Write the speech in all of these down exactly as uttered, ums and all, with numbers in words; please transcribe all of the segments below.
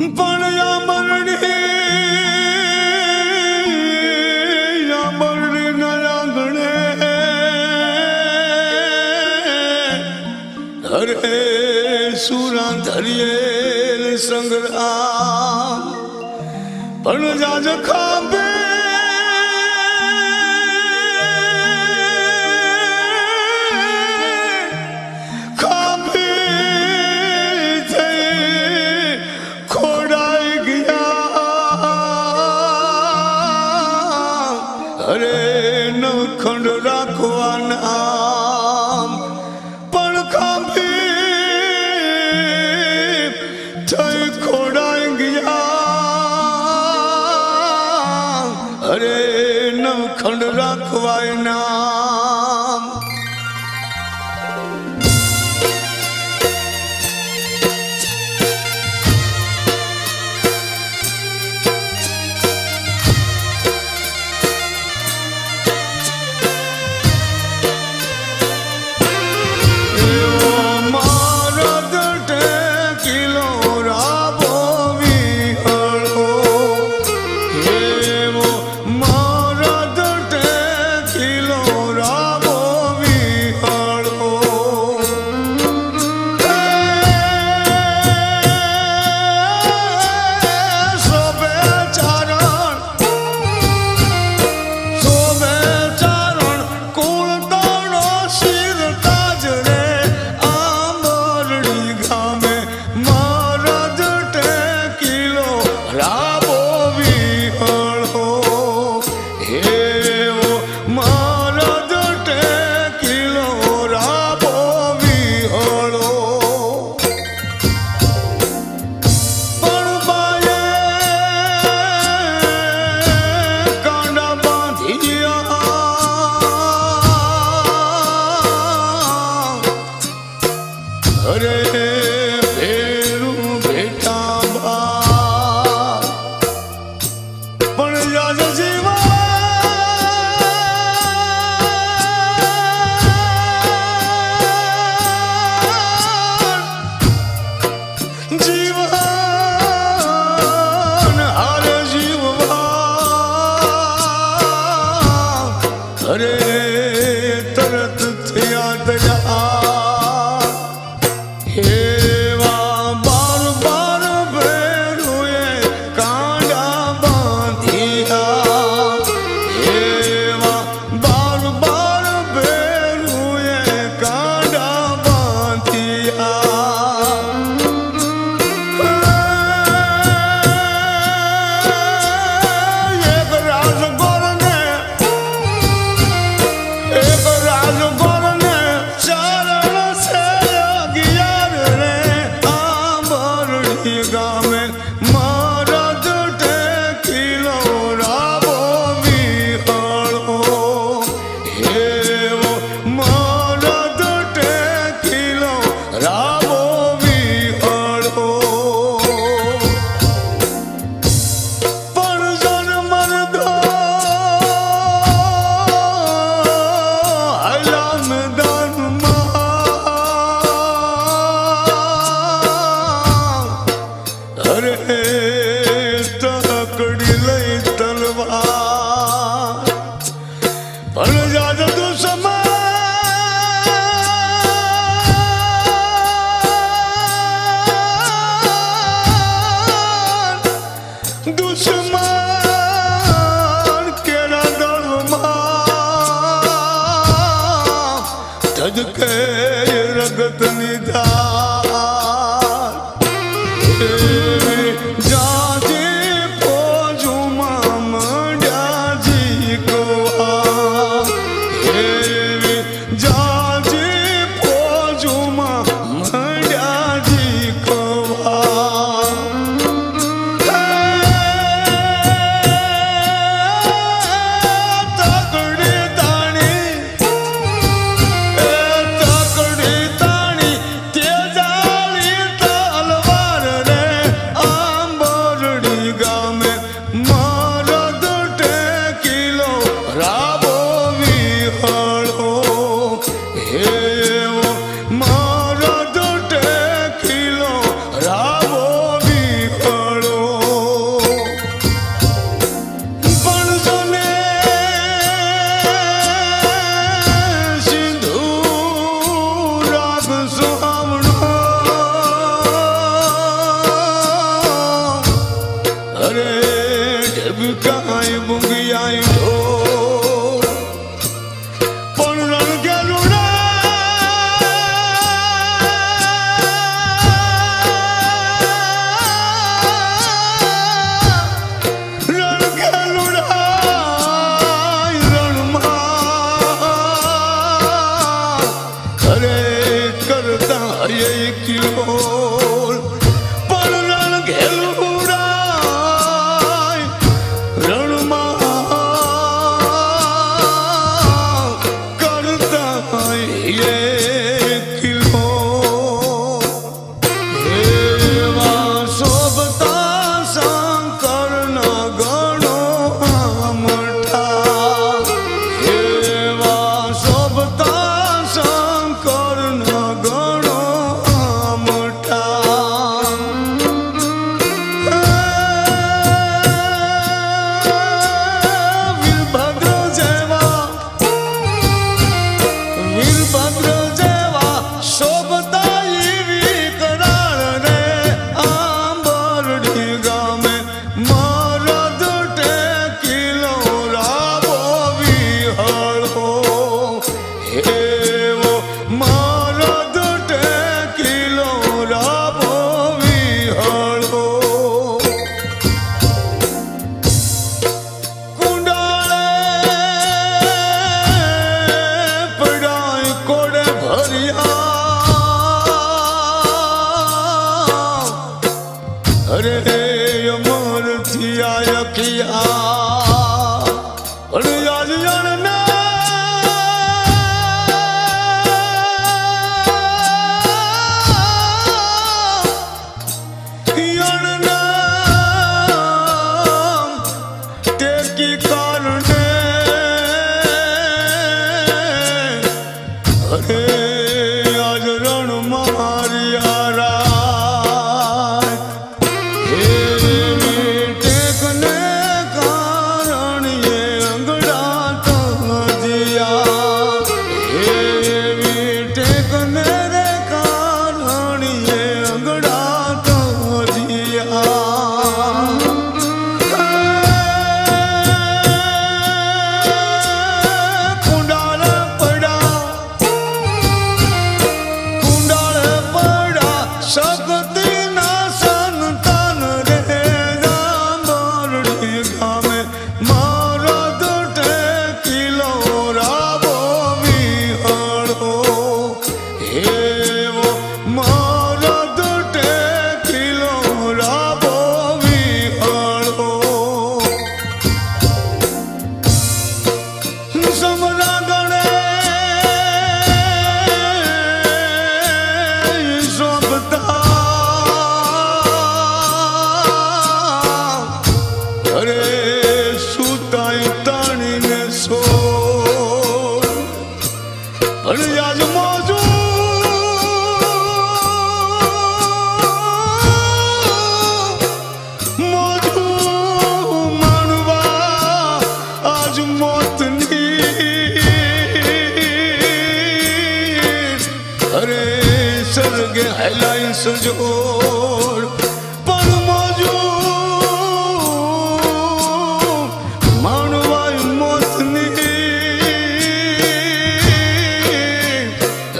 बनया मरने या मरने न लागने धरे सूरा धरिए संगरा बन जा जखाबे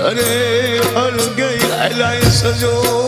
अरे हल गई हलाई सजो।